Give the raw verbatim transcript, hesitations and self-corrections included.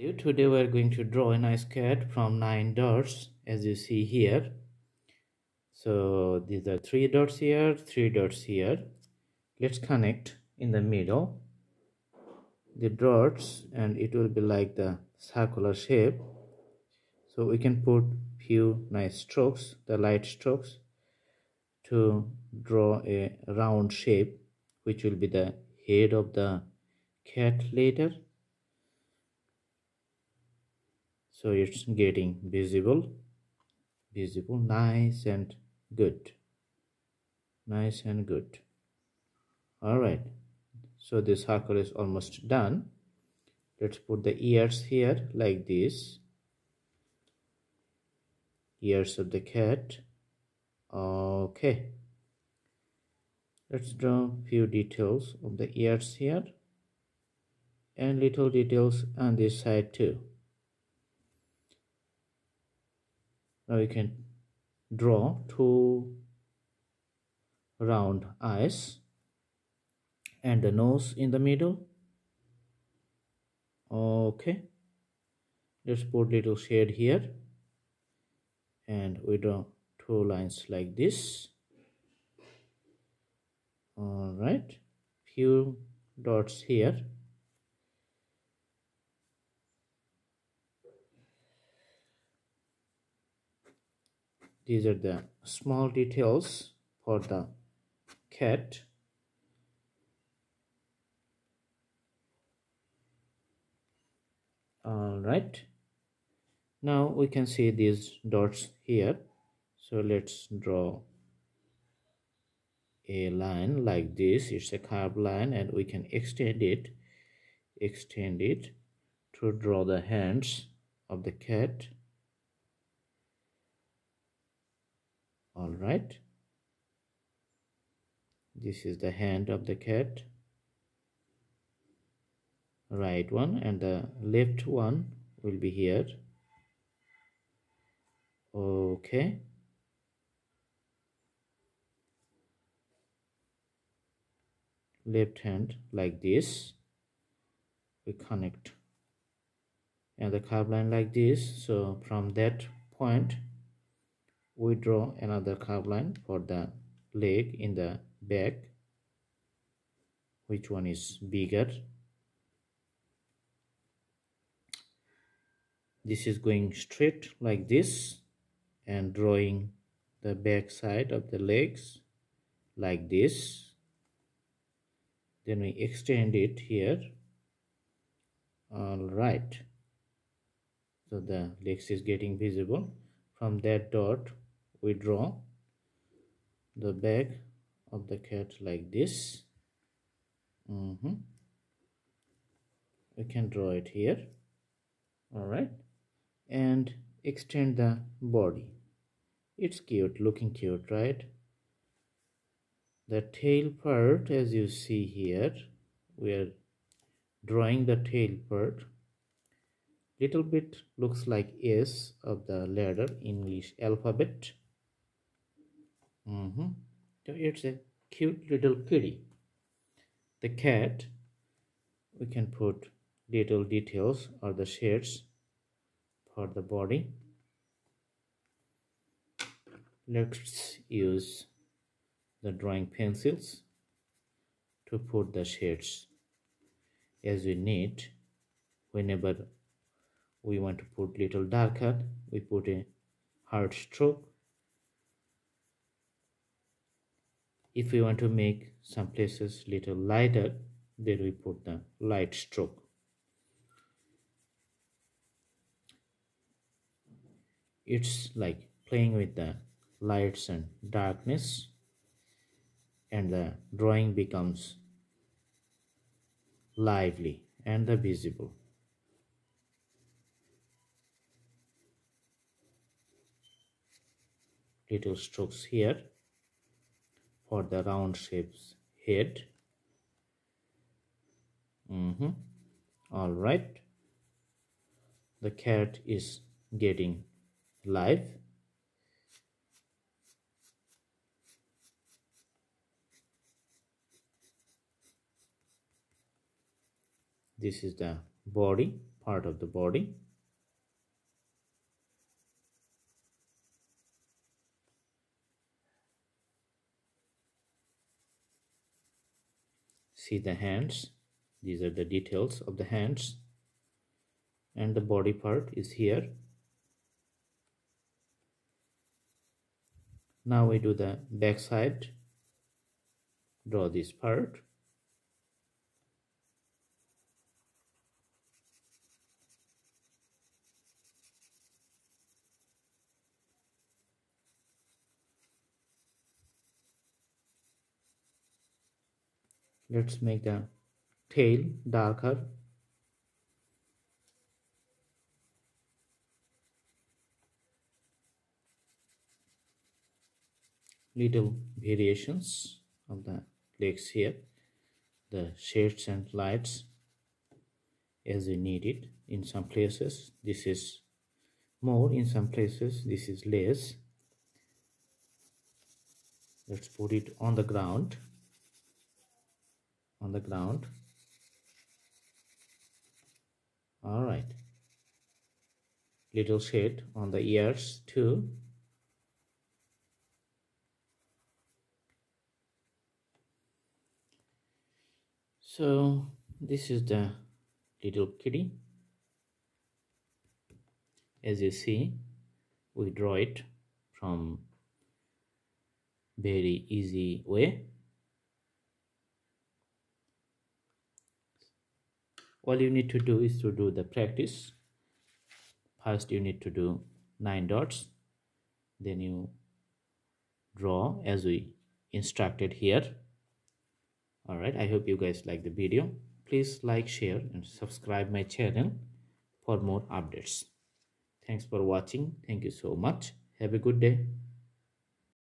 Today we are going to draw an ice cat from nine dots, as you see here. So these are three dots here, three dots here. Let's connect in the middle the dots and it will be like the circular shape. So we can put few nice strokes, the light strokes, to draw a round shape which will be the head of the cat later. So it's getting visible, visible, nice and good, nice and good. All right, so the circle is almost done. Let's put the ears here like this. Ears of the cat. Okay. Let's draw a few details of the ears here and little details on this side too. Now you can draw two round eyes and the nose in the middle. Okay. Let's put little shade here and we draw two lines like this. All right, few dots here. These are the small details for the cat. All right, now we can see these dots here. So let's draw a line like this. It's a curved line and we can extend it, extend it to draw the hands of the cat. All right. This is the hand of the cat. Right one and the left one will be here. Okay. Left hand like this, we connect and the curved line like this. So from that point we draw another curved line for the leg in the back, which one is bigger. This is going straight like this and drawing the back side of the legs like this. Then we extend it here. All right, so the legs is getting visible. From that dot we draw the back of the cat like this. Mm-hmm. We can draw it here. All right, and extend the body. It's cute, looking cute, right? The tail part, as you see here, we are drawing the tail part. Little bit looks like S of the letter English alphabet. Mm-hmm. So it's a cute little kitty. The cat, we can put little details or the shades for the body. Let's use the drawing pencils to put the shades as we need. Whenever we want to put little darker, we put a hard stroke. If we want to make some places little lighter, then we put the light stroke. It's like playing with the lights and darkness, and the drawing becomes lively and the visible. Little strokes here for the round shape's head. Mm-hmm. All right, the cat is getting live. This is the body part of the body. See the hands. These are the details of the hands, and the body part is here. Now we do the back side. Draw this part. Let's make the tail darker. Little variations of the legs here, the shades and lights as you need it. In some places this is more, in some places this is less. Let's put it on the ground. On the ground. All right. Little shade on the ears too. So this is the little kitty. As you see, we draw it from very easy way. All you need to do is to do the practice. First you need to do nine dots, then you draw as we instructed here. Alright, I hope you guys like the video. Please like, share and subscribe my channel for more updates. Thanks for watching. Thank you so much. Have a good day.